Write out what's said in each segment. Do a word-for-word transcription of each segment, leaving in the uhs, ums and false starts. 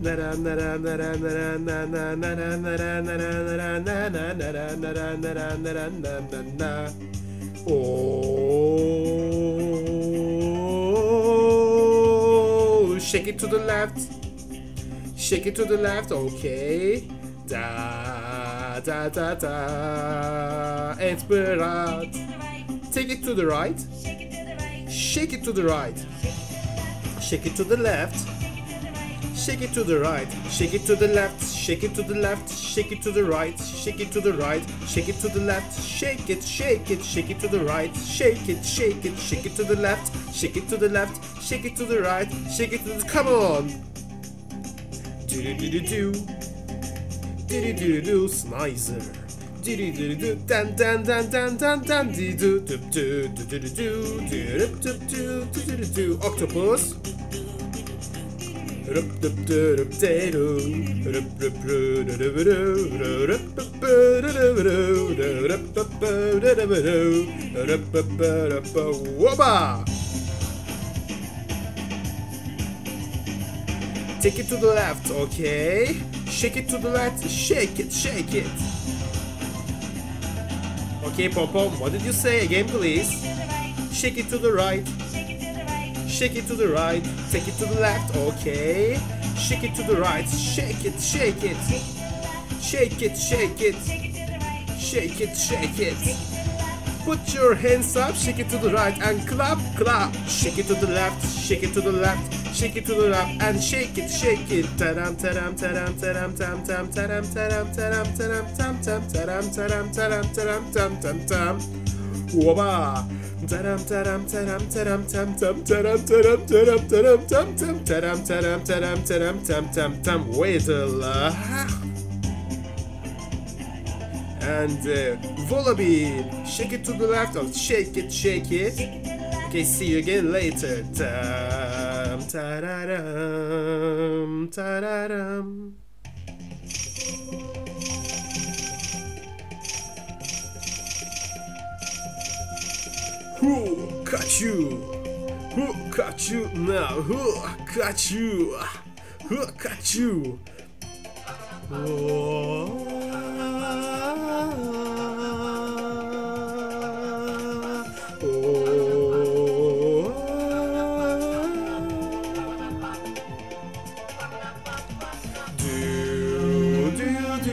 Oh, shake it to the left. Shake it to the left. Okay. Da da da da. Inspirat. Take it to the right. Shake it to the right. Shake it to the left. Shake it to the right, shake it to the left, shake it to the left, shake it to the right, shake it to the right, shake it to the left, shake it, shake it, shake it to the right, shake it, shake it, shake it to the left, shake it to the left, shake it to the right, shake it to the come on. Do do do do do, do do do do, Snizer. Do do do do, dan dan dan dan dan dan do do do do do do do do do do do do octopus. Wobba! Take it to the left, okay? Shake it to the left, shake it, shake it. Okay, Pom Pom, what did you say again, please? Shake it to the right. Shake it to the right, take it to the left, okay. Shake it to the right, shake it, shake it. Shake it, shake it. Shake it, shake it. Put your hands up, shake it to the right and clap, clap. Shake it to the left, shake it to the left, shake it to the left and shake it, shake it. Taram taram taram taram tam tam taram taram taram taram tam tam taram taram taram taram tam tam tam. Wobba! Taram taram taram taram tam tam taram taram taram taram tam tam taram taram taram taram tam tam tam. Wait a la. And Wallaby, shake it to the left or shake it, shake it. Okay, see you again later. Tam tararam tararam. Who caught you? Who caught you now? Who caught you? Who caught you? Oh, oh. Do, do, do.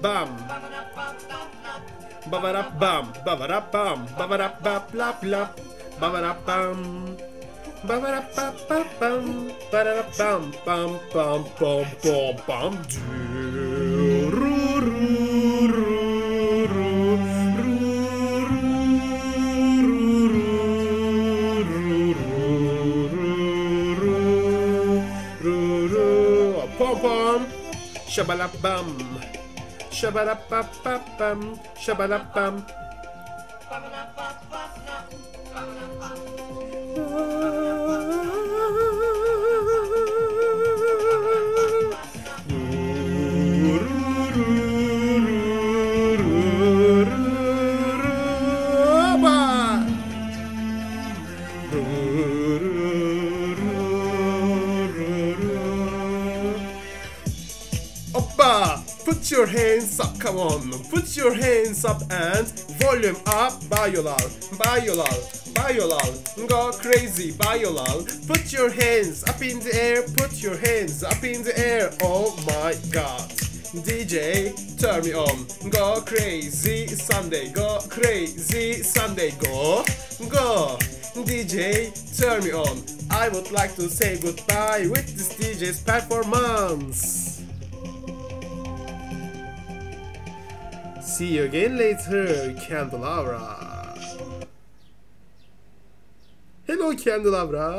Bam, bavarap bam, bavarap bap lap lap, bavarap bam, bavarap bap bap bam, bavarap bam bam bam bam bam bam. Pom pom, shabalap bam. Shabalapapapam, shabalapam. Put your hands up, come on, put your hands up and volume up, bayolal, bayolal, bayolal, go crazy, bayolal, put your hands up in the air, put your hands up in the air, oh my god, D J, turn me on, go crazy Sunday, go crazy Sunday, go, go, D J, turn me on, I would like to say goodbye with this D J's performance. See you again later, Candelabra. Hello, Candelabra.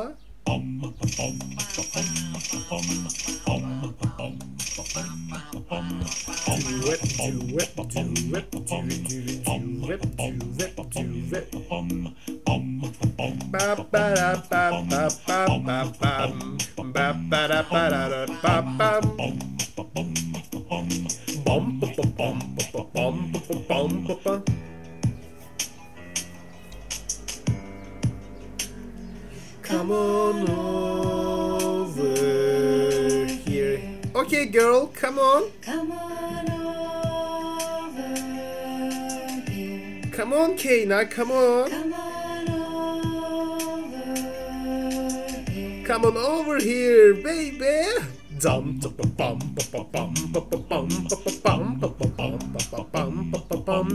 Come on over here. Okay, girl, come on. Come on over here. Come on, Kayna, come on. Come on over here. Come on over here, baby. Dum pa pam pa pam pa pam pa pam pa pam pa pam pa pam pam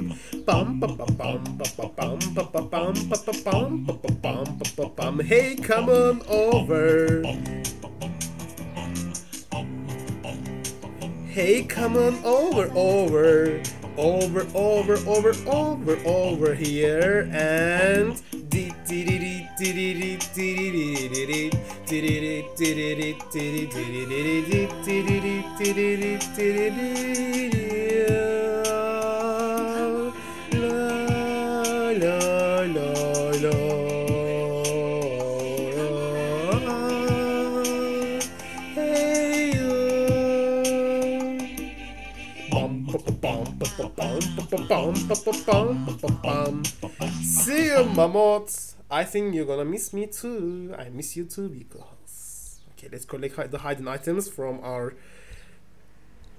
pa pam pa pam pa pam pa pam pa pam. Hey, come on over. Hey, come on over, over, over, over, over, over, over here, and dee dee dee dee dee dee dee dee dee dee. See you, Mammoth. I think you're gonna miss me too. I miss you too, because... Okay, let's collect the hidden items from our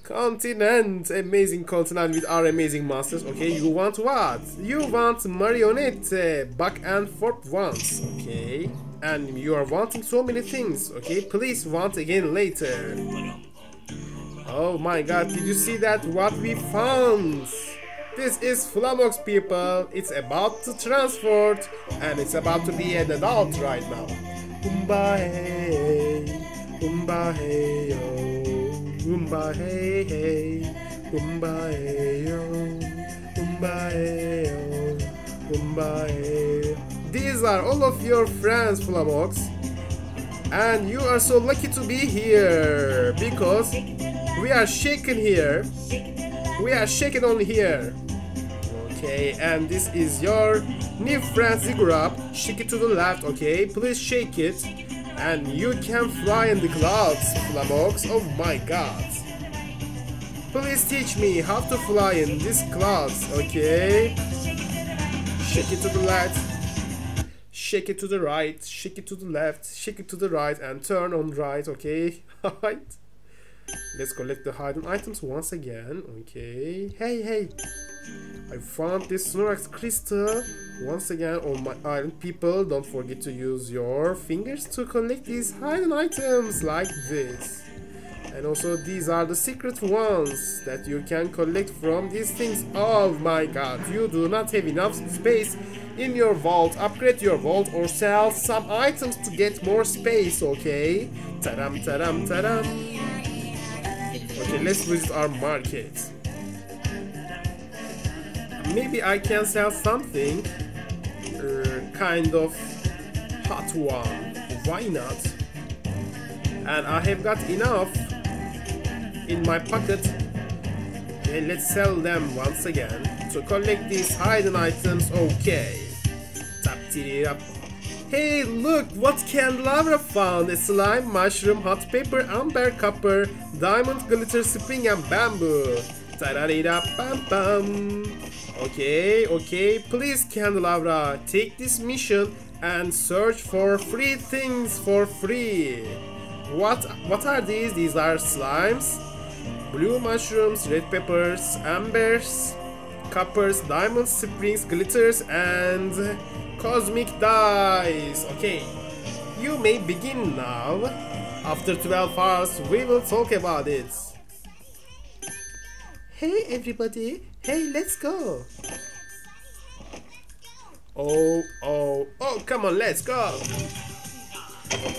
continent. Amazing continent with our amazing masters. Okay, you want what? You want marionette back and forth once. Okay, and you are wanting so many things. Okay, please want again later. Oh my god, did you see that? What we found! This is Flambox, people. It's about to transport, and it's about to be an adult right now. Umba hey, umba hey yo, umba hey hey, umba hey yo, umba hey yo, umba hey. These are all of your friends, Flambox, and you are so lucky to be here because we are shaking here. We are shaking on here. Okay, and this is your new friend Ziggurat. Shake it to the left, okay? Please shake it. And you can fly in the clouds, Flambox. Oh my god. Please teach me how to fly in these clouds, okay? Shake it to the left. Shake it to the right. Shake it to the left. Shake it to the right and turn on right, okay? Alright. Let's collect the hidden items once again. Okay. Hey, hey. I found this Snorax crystal once again on my island. People, don't forget to use your fingers to collect these hidden items like this. And also, these are the secret ones that you can collect from these things. Oh my god, you do not have enough space in your vault. Upgrade your vault or sell some items to get more space, okay? Ta-dam, ta-dam, ta-dam. Okay, let's visit our market. Maybe I can sell something. Uh, kind of hot one. Why not? And I have got enough in my pocket. Okay, let's sell them once again to collect these hidden items. Okay. Tap it up. Hey, look what Candelabra found. A slime, mushroom, hot paper, amber, copper, diamond, glitter, spring, and bamboo. Ta-da-da-da, bam-bam. Okay, okay, please Candelabra, take this mission and search for free things for free. What, what are these? These are slimes, blue mushrooms, red peppers, ambers, coppers, diamonds, springs, glitters, and cosmic dice. Okay, you may begin now. After twelve hours we will talk about it. Hey everybody, hey, let's go. Oh, oh, oh, come on, let's go.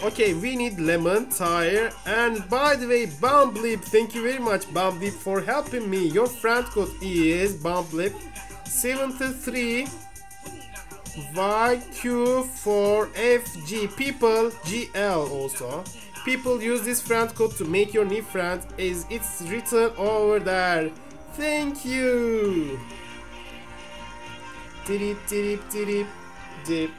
Okay, we need lemon, tire, and by the way, Bumblebee, thank you very much Bumblebee for helping me. Your friend code is Bumblebee seventy-three Y Q four F G people G L also. People use this friend code to make your new friend, as it's written over there. Thank you. Dip, dip, dip, dip.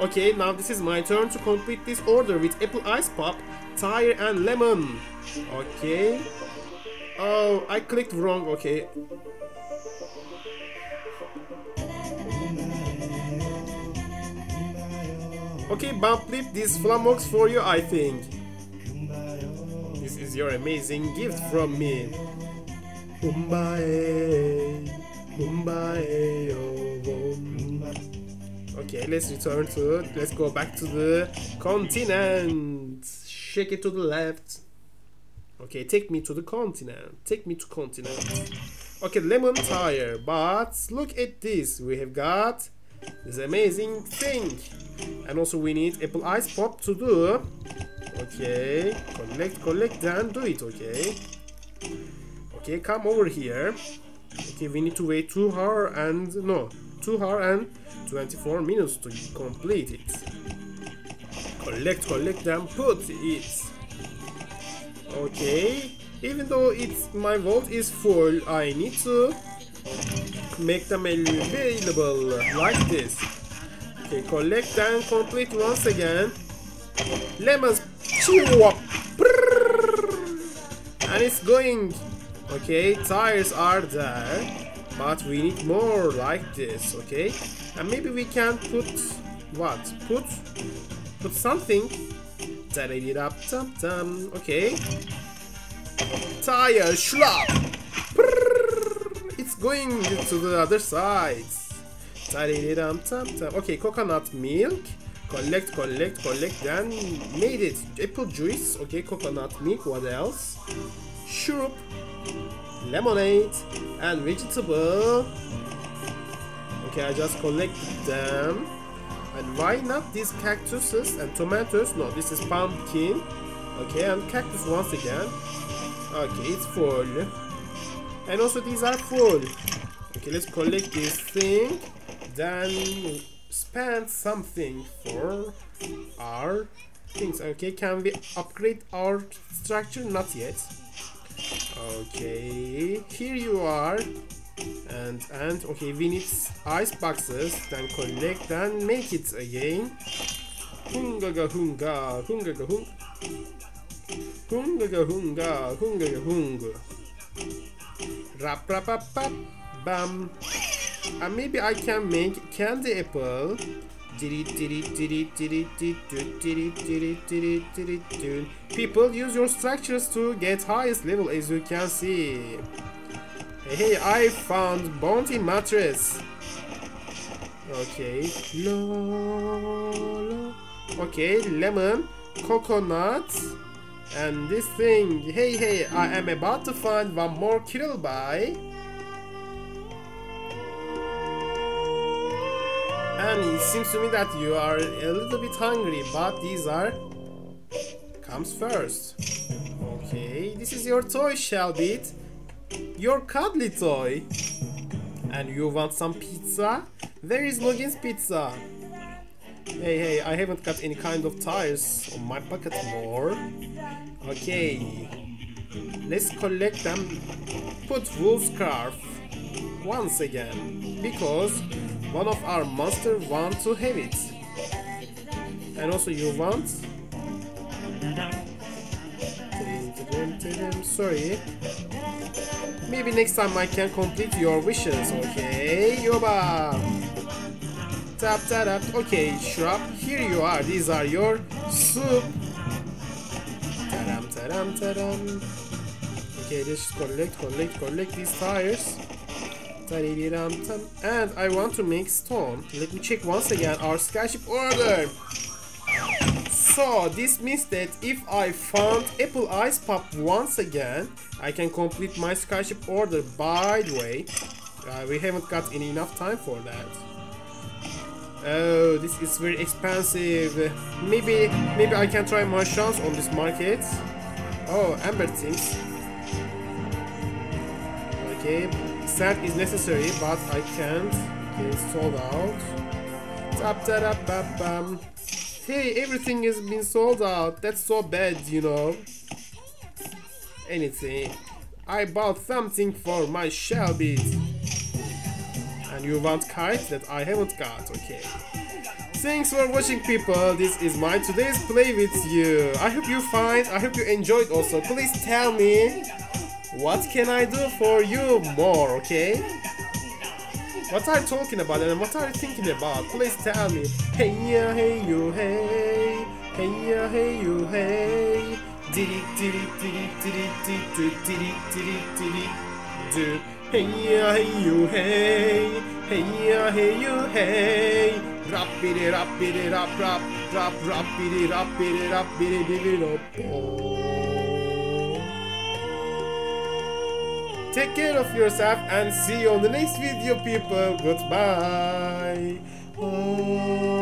Okay, now this is my turn to complete this order with apple ice pop, tire and lemon. Okay. Oh, I clicked wrong. Okay. Okay, Bumblebee, this Flambox for you, I think. This is your amazing gift from me. Okay, let's return to it. Let's go back to the continent. Shake it to the left. Okay, take me to the continent. Take me to continent. Okay, lemon tire. But look at this. We have got this amazing thing. And also we need apple ice pop to do. Okay. Collect, collect, then do it. Okay. Okay, come over here. Okay, we need to wait two hour and no, two hour and twenty-four minutes to complete it. Collect, collect, then put it. Okay. Even though it's my vault is full, I need to make them available like this. Okay, collect and complete once again. Lemons, and it's going. Okay, tires are there, but we need more like this. Okay, and maybe we can put what? Put put something. Okay, tire schlap. It's going to the other side. Okay, coconut milk. Collect, collect, collect. Then made it. Apple juice. Okay, coconut milk. What else? Syrup, lemonade, and vegetable. Okay, I just collected them. And why not these cactuses and tomatoes? No, this is pumpkin. Okay, and cactus once again. Okay, it's full. And also these are full. Okay, let's collect this thing. Then spend something for our things. Okay, can we upgrade our structure? Not yet. Okay, here you are. And, and, okay, we need ice boxes. Then collect and make it again. Hungaga hunga, hungaga hunga. Hungaga hunga, hungaga hunga. Rap, rap, rap, rap, bam. And maybe I can make candy apple. People, use your structures to get highest level, as you can see. Hey, I found bounty mattress. Okay. Okay, lemon, coconut. And this thing, hey hey, I am about to find one more Kirillby. And it seems to me that you are a little bit hungry, but these are... comes first. Okay, this is your toy, Shellbeat. Your cuddly toy. And you want some pizza? Where is Logan's pizza? Hey, hey, I haven't got any kind of tires on my pocket more. Okay, let's collect them. Put wolf scarf once again, because one of our monster want to have it. And also you want... sorry. Maybe next time I can complete your wishes, okay? Yoba! Tap, tap, tap. Okay, shrub, here you are. These are your soup. Taram, taram, taram. Okay, let's collect, collect, collect these tires. And I want to make stone. Let me check once again our skyship order. So, this means that if I found apple ice pop once again, I can complete my skyship order. By the way, uh, we haven't got any enough time for that. Oh, this is very expensive. Maybe, maybe I can try my chance on this market. Oh, amber things. Okay, sand is necessary, but I can't. Okay, sold out. Tap, tap, tap, bam. Hey, everything has been sold out. That's so bad, you know. Anything. I bought something for my Shellbeat. And you want kites that I haven't got, okay. Thanks for watching, people. This is my today's play with you. I hope you find, I hope you enjoyed also. Please tell me what can I do for you more, okay? What are you talking about and what are you thinking about? Please tell me. Hey yeah, hey you hey. Hey yeah, hey you hey. Diddy diddy diddy diddy diddy diddy diddy diddy do. Hey yeah, hey you hey. Hey yeah, hey you hey. Rap it up, it it up, rap, rap, rap it up, it up, it it up. Take care of yourself and see you on the next video, people. Goodbye.